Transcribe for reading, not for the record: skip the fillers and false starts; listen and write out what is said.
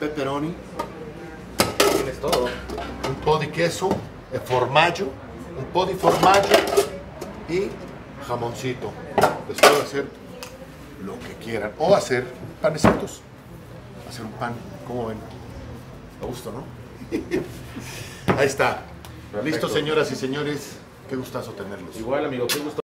pepperoni. Tienes todo. Un po' di queso, formaggio, un po' di formaggio y jamoncito. Les puedo hacer lo que quieran. O hacer panecitos. Hacer un pan, ¿cómo ven? A gusto, ¿no? Ahí está. Perfecto. Listo, señoras y señores. Qué gustazo tenerlos. Igual, amigo, qué gusto.